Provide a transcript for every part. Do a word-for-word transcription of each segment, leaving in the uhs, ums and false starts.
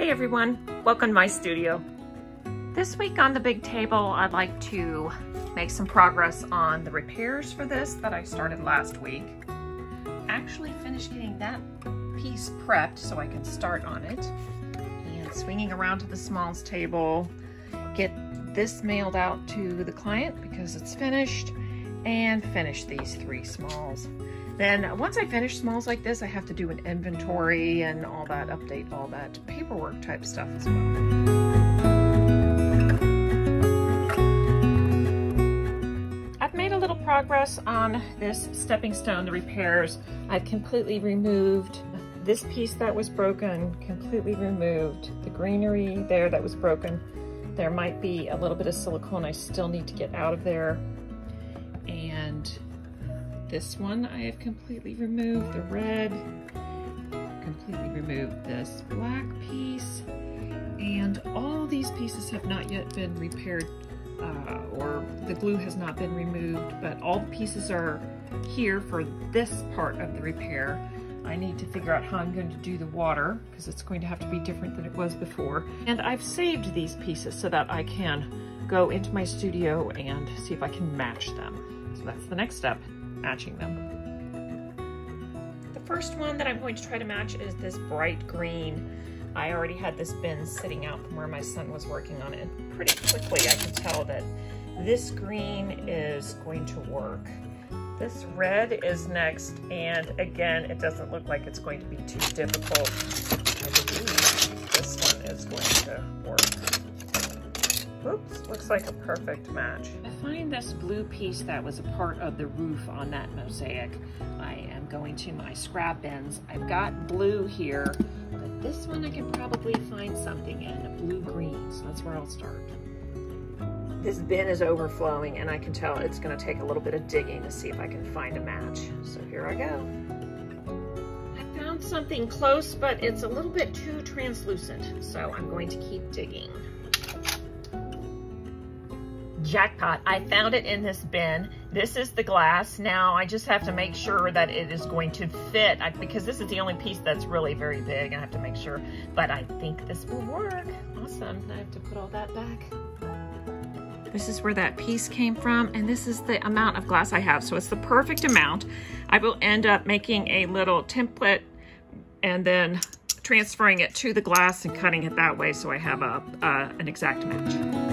Hey everyone, welcome to my studio. This week on The Big Table, I'd like to make some progress on the repairs for this that I started last week. Actually finished getting that piece prepped so I can start on it. And swinging around to the smalls table, get this mailed out to the client because it's finished, and finish these three smalls. Then once I finish smalls like this, I have to do an inventory and all that, update all that paperwork type stuff as well. I've made a little progress on this stepping stone, the repairs. I've completely removed this piece that was broken, completely removed the greenery there that was broken. There might be a little bit of silicone I still need to get out of there. And this one I have completely removed, the red, completely removed this black piece, and all these pieces have not yet been repaired uh, or the glue has not been removed, but all the pieces are here for this part of the repair. I need to figure out how I'm going to do the water because it's going to have to be different than it was before. And I've saved these pieces so that I can go into my studio and see if I can match them. So that's the next step. Matching them. The first one that I'm going to try to match is this bright green. I already had this bin sitting out from where my son was working on it. And pretty quickly I can tell that this green is going to work. This red is next, and again, it doesn't look like it's going to be too difficult. I believe this one is going to work. Oops, looks like a perfect match. I find this blue piece that was a part of the roof on that mosaic. I am going to my scrap bins. I've got blue here, but this one I can probably find something in, a blue-green, so that's where I'll start. This bin is overflowing, and I can tell it's going to take a little bit of digging to see if I can find a match. So here I go. I found something close, but it's a little bit too translucent, so I'm going to keep digging. Jackpot, I found it in this bin. This is the glass. Now I just have to make sure that it is going to fit I, because this is the only piece that's really very big. I have to make sure, but I think this will work. Awesome, I have to put all that back. This is where that piece came from, and this is the amount of glass I have, so it's the perfect amount. I will end up making a little template and then transferring it to the glass and cutting it that way so I have a, uh, an exact match.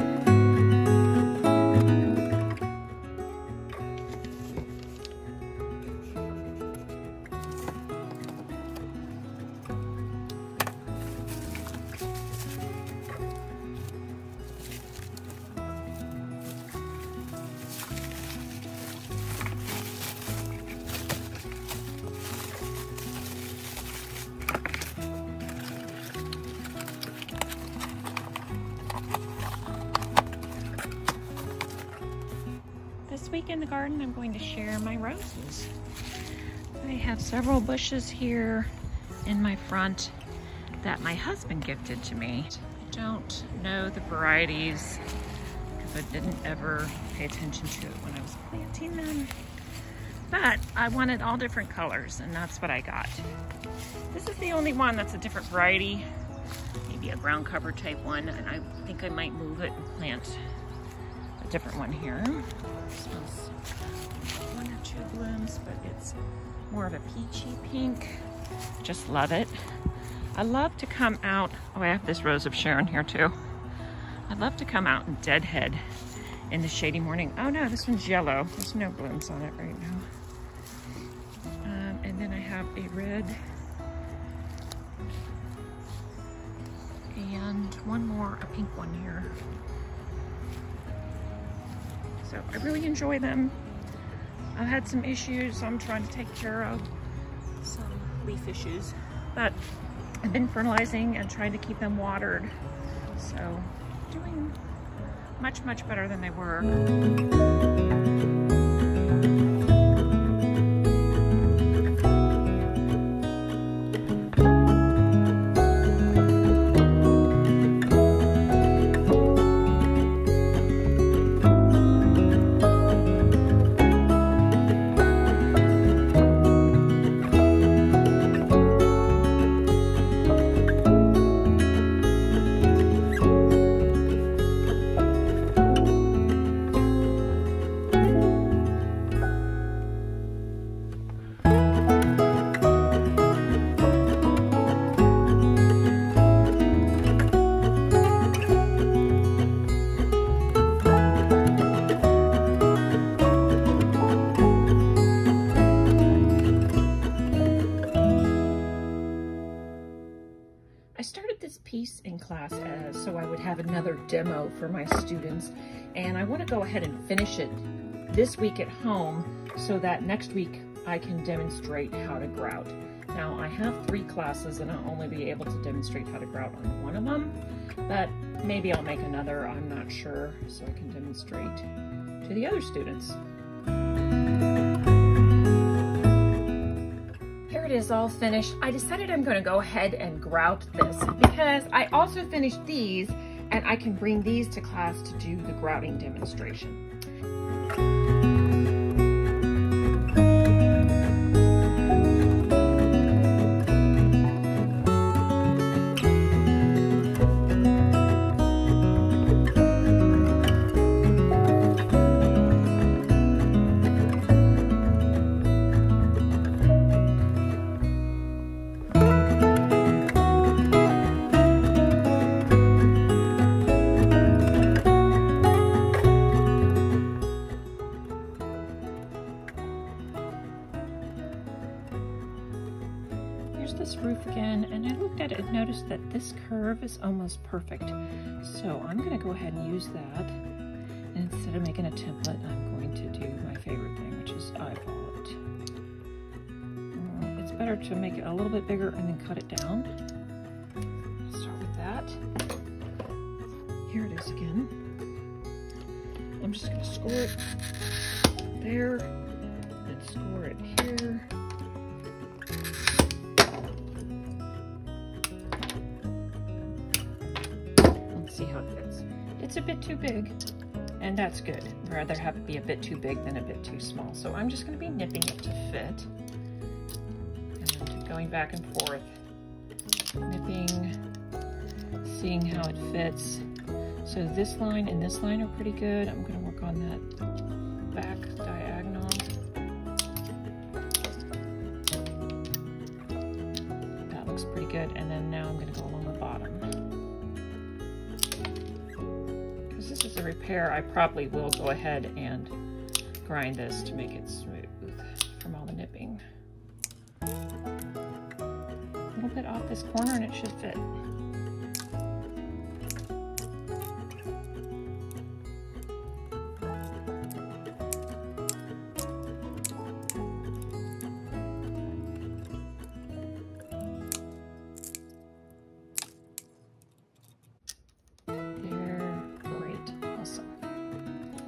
This week in the garden, I'm going to share my roses. I have several bushes here in my front that my husband gifted to me. I don't know the varieties because I didn't ever pay attention to it when I was planting them, but I wanted all different colors, and that's what I got. This is the only one that's a different variety, maybe a ground cover type one, and I think I might move it and plant a different one here. This one's one or two blooms, but it's more of a peachy pink. Just love it. I love to come out. Oh, I have this Rose of Sharon here too. I'd love to come out and deadhead in the shady morning. Oh no, this one's yellow. There's no blooms on it right now. Um, and then I have a red and one more, a pink one here. So I really enjoy them. I've had some issues I'm trying to take care of, some leaf issues, but I've been fertilizing and trying to keep them watered. So doing much, much better than they were. I started this piece in class as, so I would have another demo for my students, and I want to go ahead and finish it this week at home so that next week I can demonstrate how to grout. Now, I have three classes and I'll only be able to demonstrate how to grout on one of them, but maybe I'll make another, I'm not sure, so I can demonstrate to the other students. Here it is all finished. I decided I'm going to go ahead and grout this because I also finished these and I can bring these to class to do the grouting demonstration. This roof again, and I looked at it and noticed that this curve is almost perfect, so I'm going to go ahead and use that, and instead of making a template I'm going to do my favorite thing, which is eyeball it. It's better to make it a little bit bigger and then cut it down. I'll start with that. Here it is again. I'm just going to score it there and score it here. See how it fits. It's a bit too big, and that's good. I'd rather have it be a bit too big than a bit too small. So I'm just going to be nipping it to fit, and then going back and forth, nipping, seeing how it fits. So this line and this line are pretty good. I'm going to work on that back diagonal. That looks pretty good, and then now I'm going to go along the bottom. This is a repair. I probably will go ahead and grind this to make it smooth from all the nipping. A little bit off this corner and it should fit.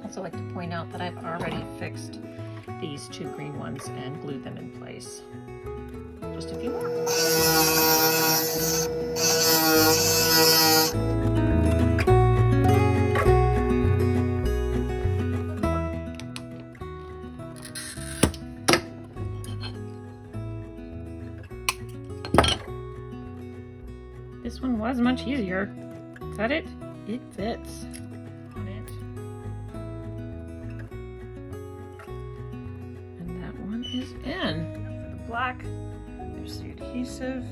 Also like to point out that I've already fixed these two green ones and glued them in place. Just a few more. This one was much easier. Cut it, it fits. Is in. For the black, there's the adhesive.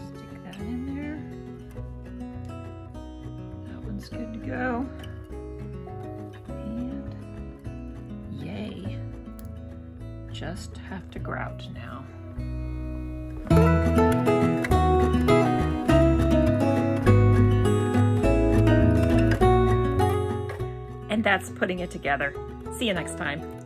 Stick that in there. That one's good to go. And yay! Just have to grout now. And that's putting it together. See you next time.